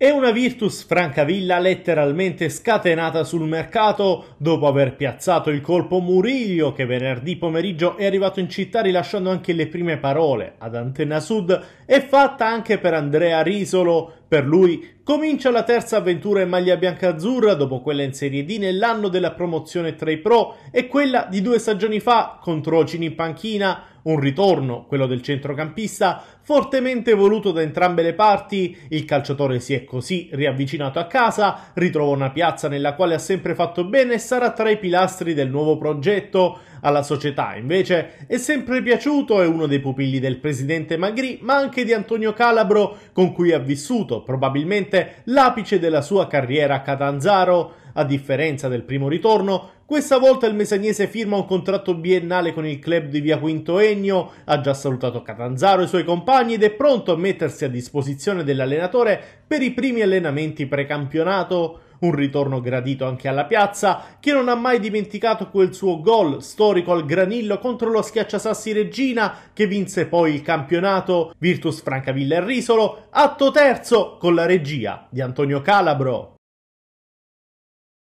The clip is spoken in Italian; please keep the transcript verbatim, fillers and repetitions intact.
E una Virtus Francavilla letteralmente scatenata sul mercato dopo aver piazzato il colpo Murillo, che venerdì pomeriggio è arrivato in città rilasciando anche le prime parole ad Antenna Sud. È fatta anche per Andrea Risolo. Per lui comincia la terza avventura in maglia biancazzurra dopo quella in Serie D nell'anno della promozione tra i pro e quella di due stagioni fa con Trocini in panchina. Un ritorno, quello del centrocampista, fortemente voluto da entrambe le parti. Il calciatore si è così riavvicinato a casa, ritrova una piazza nella quale ha sempre fatto bene e sarà tra i pilastri del nuovo progetto. Alla società, invece, è sempre piaciuto, è uno dei pupilli del presidente Magri, ma anche di Antonio Calabro, con cui ha vissuto probabilmente l'apice della sua carriera a Catanzaro. A differenza del primo ritorno, questa volta il mesanese firma un contratto biennale con il club di Via Quinto Ennio, ha già salutato Catanzaro e i suoi compagni ed è pronto a mettersi a disposizione dell'allenatore per i primi allenamenti precampionato. Un ritorno gradito anche alla piazza, che non ha mai dimenticato quel suo gol storico al Granillo contro lo Schiacciasassi Regina, che vinse poi il campionato. Virtus Francavilla e Risolo, atto terzo con la regia di Antonio Calabro.